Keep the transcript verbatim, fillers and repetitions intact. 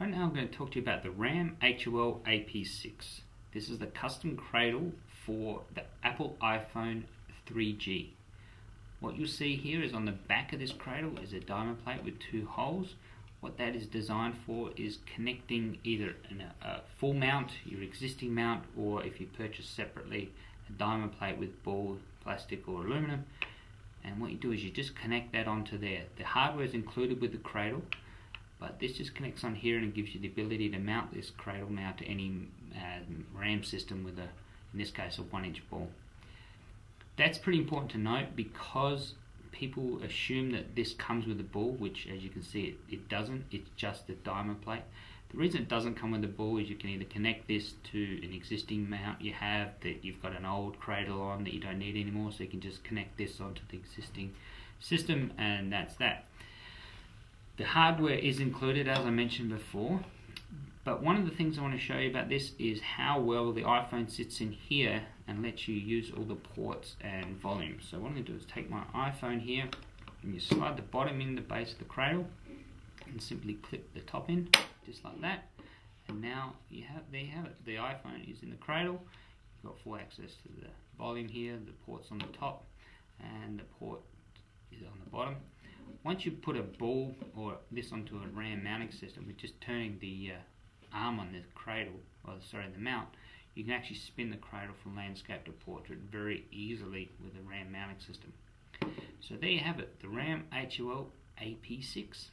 Right now I'm going to talk to you about the RAM H O L A P six. This is the custom cradle for the Apple iPhone three G. What you'll see here is on the back of this cradle is a diamond plate with two holes. What that is designed for is connecting either a full mount, your existing mount, or if you purchase separately, a diamond plate with ball, plastic or aluminum. And what you do is you just connect that onto there. The hardware is included with the cradle, but this just connects on here and it gives you the ability to mount this cradle mount to any uh, RAM system with a, in this case, a one inch ball. That's pretty important to note because people assume that this comes with a ball, which as you can see it, it doesn't, it's just a diamond plate. The reason it doesn't come with a ball is you can either connect this to an existing mount you have that you've got an old cradle on that you don't need anymore, so you can just connect this onto the existing system and that's that. The hardware is included, as I mentioned before, but one of the things I want to show you about this is how well the iPhone sits in here and lets you use all the ports and volume. So what I'm going to do is take my iPhone here and you slide the bottom in the base of the cradle and simply clip the top in, just like that. And now you have, there you have it, the iPhone is in the cradle. You've got full access to the volume here, the port's on the top and the port is on the bottom. Once you put a ball or this onto a RAM mounting system, we're just turning the uh, arm on the cradle, or sorry, the mount, you can actually spin the cradle from landscape to portrait very easily with a RAM mounting system. So there you have it, the RAM H O L A P six.